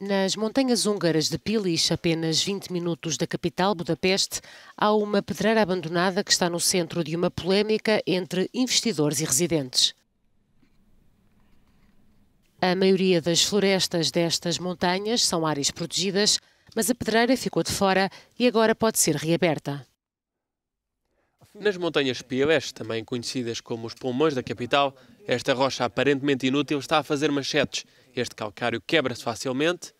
Nas montanhas húngaras de Pilis, apenas 20 minutos da capital, Budapeste, há uma pedreira abandonada que está no centro de uma polémica entre investidores e residentes. A maioria das florestas destas montanhas são áreas protegidas, mas a pedreira ficou de fora e agora pode ser reaberta. Nas montanhas Pilis, também conhecidas como os pulmões da capital, esta rocha aparentemente inútil está a fazer manchetes. Este calcário quebra-se facilmente,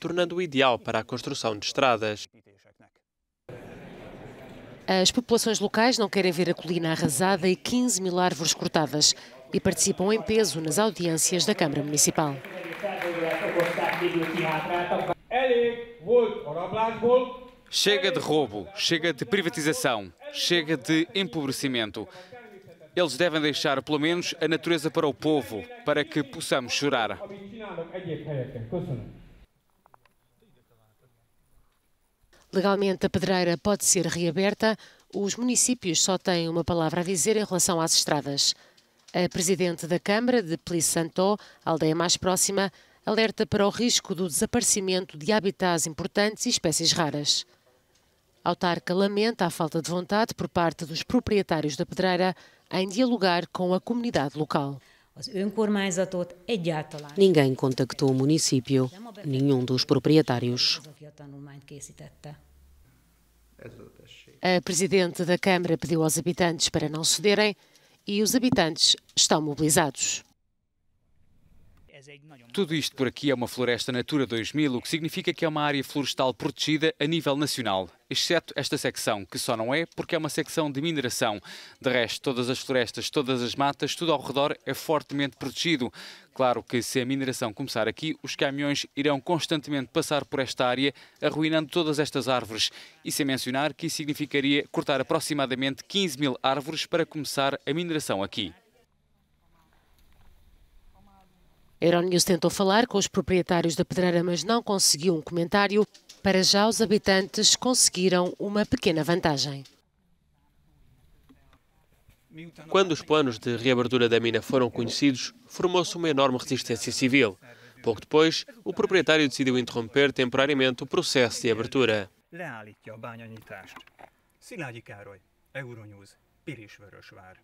tornando-o ideal para a construção de estradas. As populações locais não querem ver a colina arrasada e 15 mil árvores cortadas e participam em peso nas audiências da Câmara Municipal. Chega de roubo, chega de privatização, chega de empobrecimento. Eles devem deixar, pelo menos, a natureza para o povo, para que possamos chorar. Legalmente, a pedreira pode ser reaberta. Os municípios só têm uma palavra a dizer em relação às estradas. A presidente da Câmara de Pilisszántó, a aldeia mais próxima, alerta para o risco do desaparecimento de habitats importantes e espécies raras. A autarca lamenta a falta de vontade por parte dos proprietários da pedreira em dialogar com a comunidade local. Ninguém contactou o município, nenhum dos proprietários. A presidente da Câmara pediu aos habitantes para não cederem e os habitantes estão mobilizados. Tudo isto por aqui é uma floresta Natura 2000, o que significa que é uma área florestal protegida a nível nacional, exceto esta secção, que só não é porque é uma secção de mineração. De resto, todas as florestas, todas as matas, tudo ao redor é fortemente protegido. Claro que se a mineração começar aqui, os caminhões irão constantemente passar por esta área, arruinando todas estas árvores. E sem mencionar que isso significaria cortar aproximadamente 15 mil árvores para começar a mineração aqui. A Euronews tentou falar com os proprietários da pedreira, mas não conseguiu um comentário. Para já, os habitantes conseguiram uma pequena vantagem. Quando os planos de reabertura da mina foram conhecidos, formou-se uma enorme resistência civil. Pouco depois, o proprietário decidiu interromper temporariamente o processo de abertura. Leállítja a bányanyítást. Szilágyi Károly, Euronews, Pilisvörösvár.